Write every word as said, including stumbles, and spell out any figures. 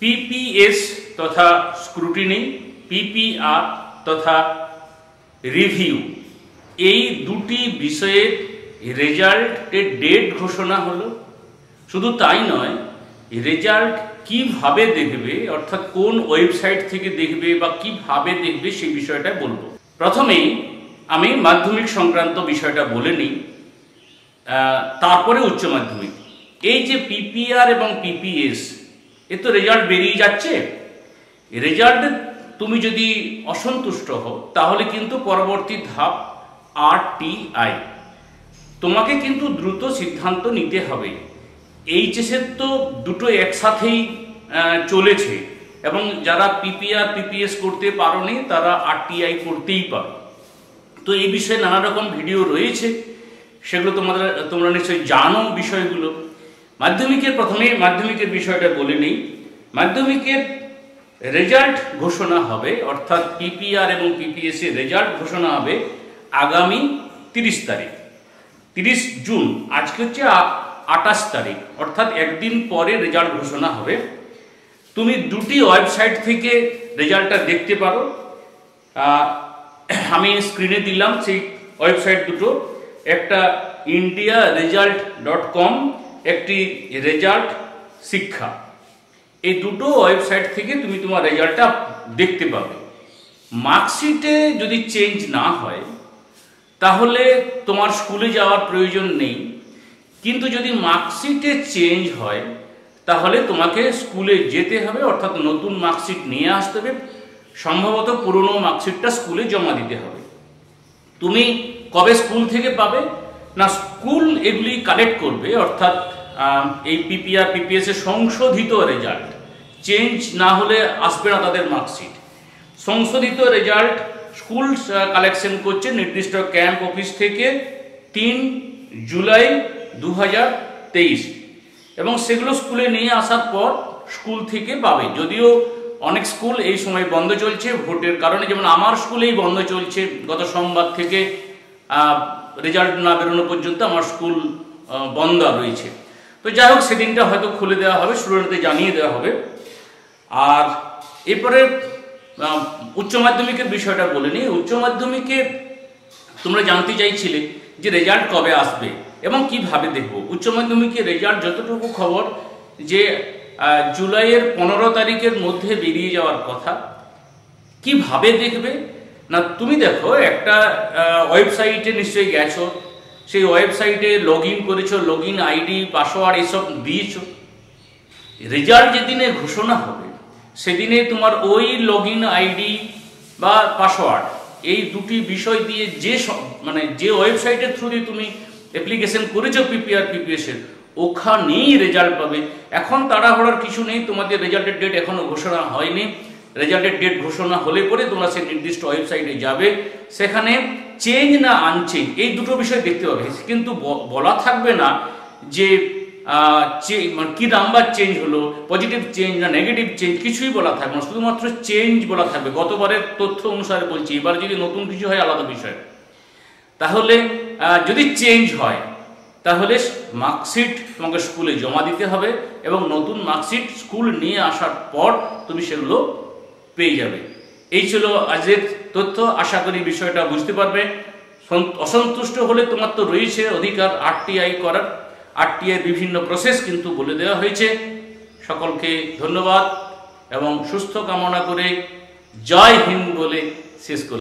PPS तथा scrutiny, PPR तथा review এই দুটি বিষয়ে রেজাল্টের ডেট ঘোষণা হলো। শুধু তাই নয়, রেজাল্ট কিভাবে দেখবে অর্থাৎ কোন ওয়েবসাইট থেকে দেখবে বা কিভাবে দেখবে সেই বিষয়টা বলবো। প্রথমে আমি মাধ্যমিক সংক্রান্ত বিষয়টা বলে নিই, তারপরে উচ্চ মাধ্যমিক। এই যে পিপিআর এবং পিপিএস, এ তো রেজাল্ট বেরিয়ে যাচ্ছে। রেজাল্ট তুমি যদি অসন্তুষ্ট হও তাহলে কিন্তু পরবর্তী ধাপ আর টি আই, তোমাকে কিন্তু দ্রুত সিদ্ধান্ত নিতে হবে। এইচএসের তো দুটো একসাথেই চলেছে এবং যারা পিপিআর পিপিএস করতে পারোনি তারা আর টি আই করতেই পারো। তো এই বিষয়ে নানা রকম ভিডিও রয়েছে, সেগুলো তোমাদের তোমরা নিশ্চয়ই জানো বিষয়গুলো। মাধ্যমিকের প্রথমে মাধ্যমিকের বিষয়টা বলে নিই। মাধ্যমিকের রেজাল্ট ঘোষণা হবে অর্থাৎ পিপিআর এবং পিপিএস এর রেজাল্ট ঘোষণা হবে আগামী তিরিশ তারিখ, তিরিশ জুন। আজকে হচ্ছে আটাশ তারিখ, অর্থাৎ একদিন পরে রেজাল্ট ঘোষণা হবে। তুমি দুটি ওয়েবসাইট থেকে রেজাল্টটা দেখতে পারো, আমি স্ক্রিনে দিলাম সেই ওয়েবসাইট দুটো। একটা ইন্ডিয়া রেজাল্ট ডট কম, একটি রেজাল্ট শিক্ষা। এই দুটো ওয়েবসাইট থেকে তুমি তোমার রেজাল্টটা দেখতে পাবে। মার্কশিটে যদি চেঞ্জ না হয় তাহলে তোমার স্কুলে যাওয়ার প্রয়োজন নেই, কিন্তু যদি মার্কশিটে চেঞ্জ হয় তাহলে তোমাকে স্কুলে যেতে হবে, অর্থাৎ নতুন মার্কশিট নিয়ে আসতে হবে। সম্ভবত পুরনো মার্কশিটটা স্কুলে জমা দিতে হবে। তুমি কবে স্কুল থেকে পাবে না, স্কুল এগুলি কালেক্ট করবে, অর্থাৎ এই পিপিআর পিপিএস এর সংশোধিত রেজাল্ট, চেঞ্জ না হলে আসবে না তাদের মার্কশিট। সংশোধিত রেজাল্ট স্কুল কালেকশন করছে নির্দিষ্ট ক্যাম্প অফিস থেকে তিন জুলাই দু হাজার তেইশ, এবং সেগুলো স্কুলে নিয়ে আসার পর স্কুল থেকে পাবে। যদিও অনেক স্কুল এই সময় বন্ধ চলছে ভোটের কারণে, যেমন আমার স্কুলেই বন্ধ চলছে গত সোমবার থেকে, রেজাল্ট না বেরোনো পর্যন্ত আমার স্কুল বন্ধ রয়েছে। তো যাই হোক, সেদিনটা হয়তো খুলে দেওয়া হবে, স্টুডেন্টদের জানিয়ে দেওয়া হবে। আর এরপরে উচ্চ মাধ্যমিকের বিষয়টা বলে নিই। উচ্চ মাধ্যমিকে তোমরা জানতে চাইছিলে যে রেজাল্ট কবে আসবে এবং কিভাবে দেখব। উচ্চ মাধ্যমিকের রেজাল্ট যতটুকু খবর যে জুলাইয়ের পনেরো তারিখের মধ্যে বেরিয়ে যাওয়ার কথা। কিভাবে দেখবে না, তুমি দেখো একটা ওয়েবসাইটে নিশ্চয়ই গেছো, সেই ওয়েবসাইটে লগ ইন করেছো, লগ ইন আইডি, পাসওয়ার্ড এসব দিয়েছ। রেজাল্ট যেদিনে ঘোষণা হবে সেদিনে তোমার ওই লগ ইন আইডি বা পাসওয়ার্ড এই দুটি বিষয় দিয়ে যে মানে যে ওয়েবসাইটের থ্রু দিয়ে তুমি অ্যাপ্লিকেশন করেছো পিপিআর পিপিএসের, ওখানেই রেজাল্ট পাবে। এখন তাড়াহুড়ার কিছু নেই, তোমাদের রেজাল্টের ডেট এখনো ঘোষণা হয়নি। রেজাল্টের ডেট ঘোষণা হলে পরে তোমরা সেই নির্দিষ্ট ওয়েবসাইটে যাবে, সেখানে চেঞ্জ না আনচেঞ্জ এই দুটো বিষয় দেখতে পাবে, কিন্তু বলা থাকবে না যে কি নাম্বার চেঞ্জ হলো, পজিটিভ চেঞ্জ না নেগেটিভ চেঞ্জ, কিছুই বলা থাকবে না, শুধুমাত্র চেঞ্জ বলা থাকবে। গতবারের তথ্য অনুসারে বলছি, এবার যদি নতুন কিছু হয় আলাদা বিষয়। তাহলে যদি চেঞ্জ হয় তাহলে মার্কশিট তোমাকে স্কুলে জমা দিতে হবে এবং নতুন মার্কশিট স্কুল নিয়ে আসার পর তুমি সেগুলো পেয়ে যাবে। এই ছিল আজকের তথ্য, আশা করি বিষয়টা বুঝতে পারবে। অসন্তুষ্ট হলে তোমার তো রয়েছে অধিকার আর টি আই করার। আর টি আই বিভিন্ন প্রসেস কিন্তু বলে দেওয়া হয়েছে। সকলকে ধন্যবাদ এবং সুস্থ কামনা করে জয় হিন্দ বলে শেষ করুন।